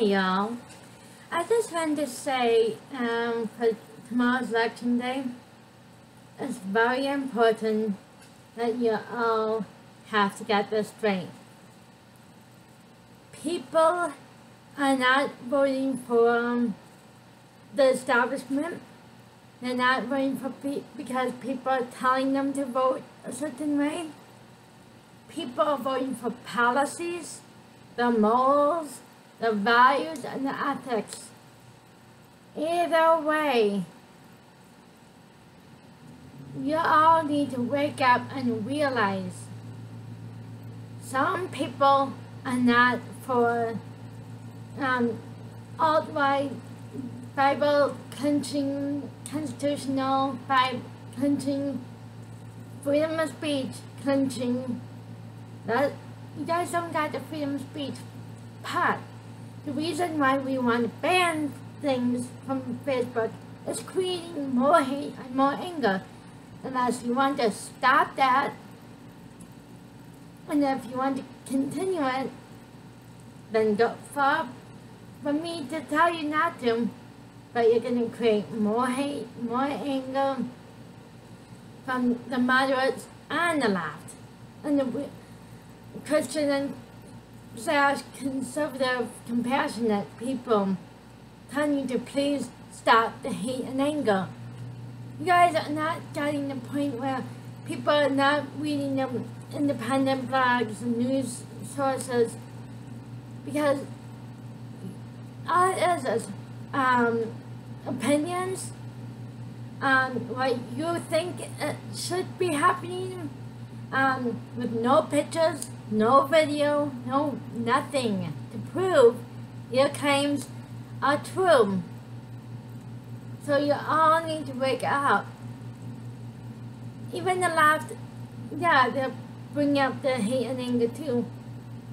Hi y'all, I just want to say for tomorrow's election day, it's very important that you all have to get this straight. People are not voting for the establishment. They're not voting for because people are telling them to vote a certain way. People are voting for policies, the morals, the values, and the ethics. Either way, you all need to wake up and realize some people are not for alt-right, Bible clenching, constitutional, Bible clenching, freedom of speech clenching. That you guys don't got the freedom of speech part. The reason why we want to ban things from Facebook is creating more hate and more anger. Unless you want to stop that, and if you want to continue it, then go far for me to tell you not to, but you're going to create more hate, more anger from the moderates and the left, and the Christian and conservative, compassionate people telling you to please stop the hate and anger. You guys are not getting the point where people are not reading the independent blogs and news sources, because all it is opinions, what you think it should be happening, with no pictures, no video, no nothing to prove your claims are true. So you all need to wake up. Even the left, yeah, they bring up the hate and anger too,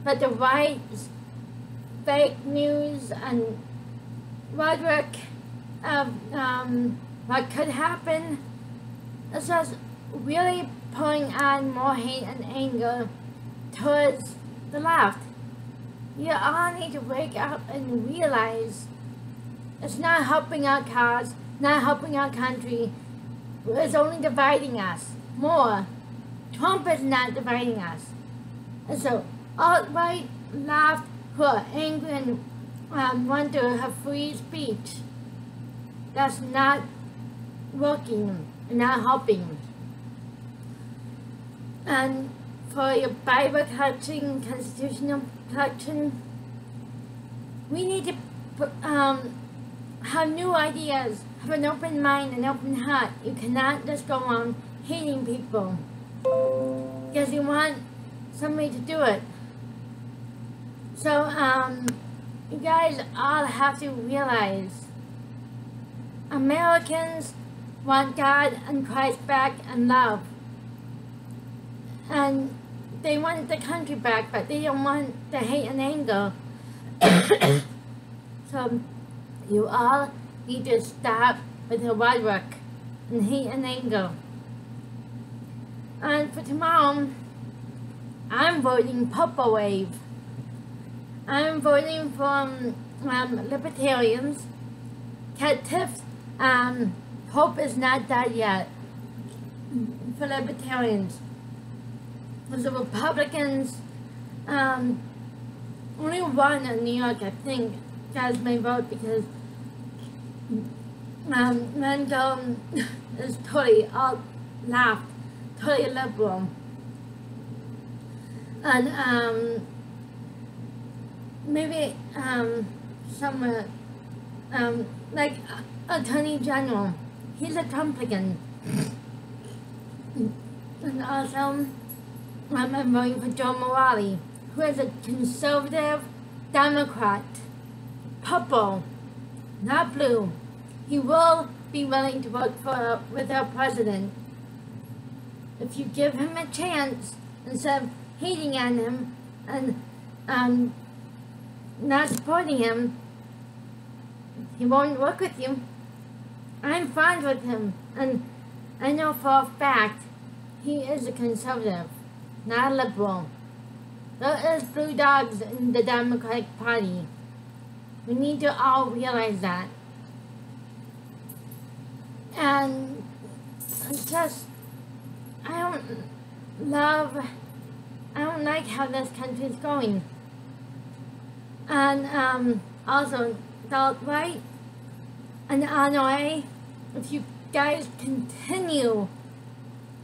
but the right, fake news and rhetoric of what could happen, it's just really pouring on more hate and anger towards the left. You all need to wake up and realize it's not helping our cause, not helping our country. It's only dividing us more. Trump is not dividing us. And so alt-right, left, who are angry and want to have free speech, that's not working, not helping. And for your Bible collection, constitutional collection, we need to have new ideas, have an open mind, an open heart. You cannot just go on hating people because you want somebody to do it. So you guys all have to realize Americans want God and Christ back and love. And they want the country back, but they don't want the hate and anger. So you all need to stop with the hard work and hate and anger. And for tomorrow, I'm voting Purple Wave. I'm voting for libertarians. Cat Tiff's hope is not dead yet for libertarians. Because the Republicans, only one in New York, I think, has my vote because Mandel is totally alt-left, totally liberal. And maybe somewhere, like Attorney General, he's a Trumplican. And also, I'm voting for Joe Morales, who is a conservative Democrat, purple, not blue. He will be willing to vote for with our president. If you give him a chance, instead of hating on him and not supporting him, he won't work with you. I'm friends with him, and I know for a fact he is a conservative, not liberal. There is blue dogs in the Democratic Party. We need to all realize that. And I don't like how this country is going. And also adult rights and honor, if you guys continue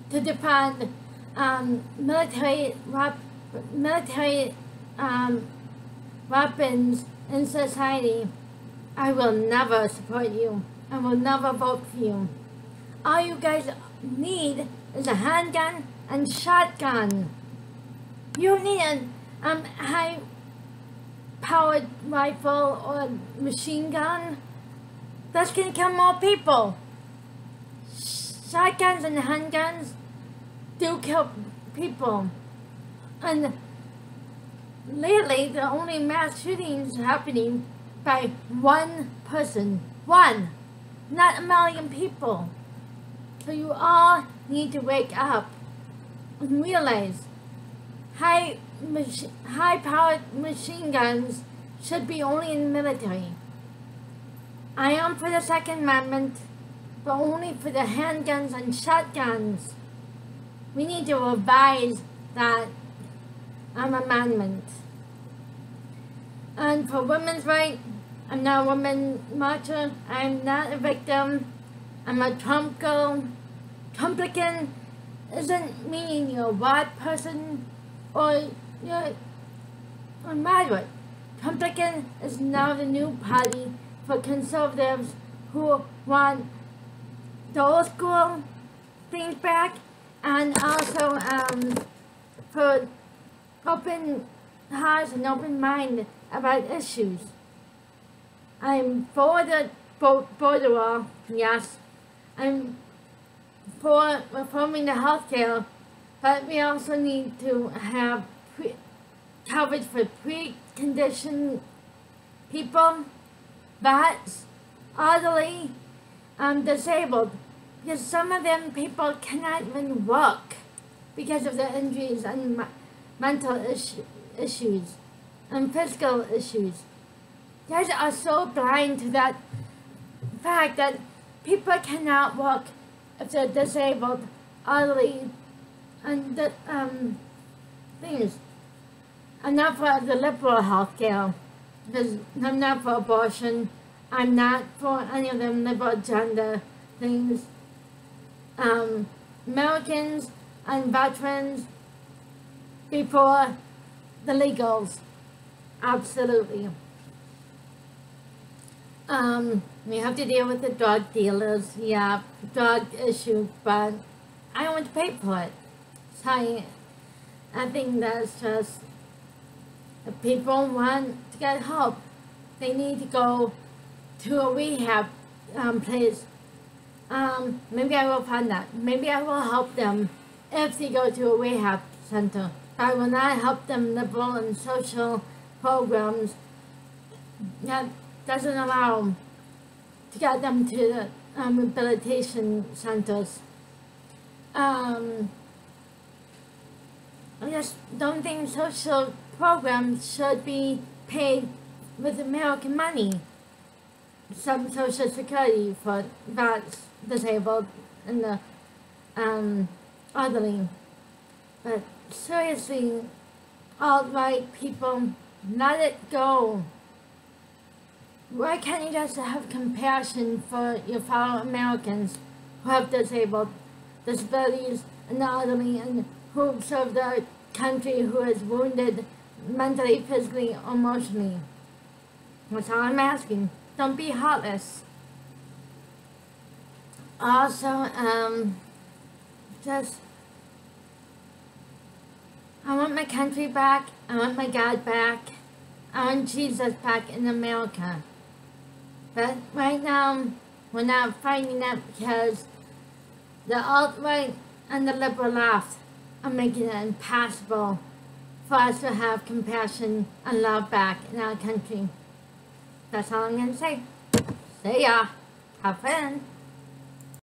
to defend military weapons in society, I will never support you. I will never vote for you. All you guys need is a handgun and shotgun. You need an high-powered rifle or machine gun. That's gonna kill more people. Shotguns and handguns do kill people. And lately, the only mass shootings happening by one person. One, not a million people. So you all need to wake up and realize high-powered machine guns should be only in the military. I am for the Second Amendment, but only for the handguns and shotguns. We need to revise that amendment. And for women's rights, I'm not a woman marcher. I'm not a victim. I'm a Trump girl. Trumplican isn't meaning you're a white person or you're a moderate. Trumplican is now the new party for conservatives who want the old school things back, and also for open hearts and open mind about issues. I'm for the border wall, yes. I'm for reforming the healthcare, but we also need to have coverage for preconditioned people, vets, elderly, disabled, because some of them people cannot even work because of their injuries and mental issues and physical issues. You guys are so blind to that fact that people cannot work if they're disabled, elderly, and things. I'm not for the liberal health care, because I'm not for abortion. I'm not for any of them liberal gender things. Americans and veterans before the legals, absolutely. We have to deal with the drug dealers, yeah, drug issue, but I don't want to pay for it. So I think that's just, if people want to get help, they need to go to a rehab place. Maybe I will find that. Maybe I will help them if they go to a rehab center. I will not help them liberal and social programs that doesn't allow them to get them to the rehabilitation centers. I just don't think social programs should be paid with American money. Some social security for vets, disabled, and the elderly. But seriously, alt-right people, let it go. Why can't you just have compassion for your fellow Americans who have disabled, disabilities, and elderly, and who serve their country, who is wounded mentally, physically, or emotionally? That's all I'm asking. Don't be heartless. Also, I want my country back. I want my God back. I want Jesus back in America. But right now, we're not finding that because the alt-right and the liberal left are making it impossible for us to have compassion and love back in our country. That's all I'm going to say. See ya. Have fun.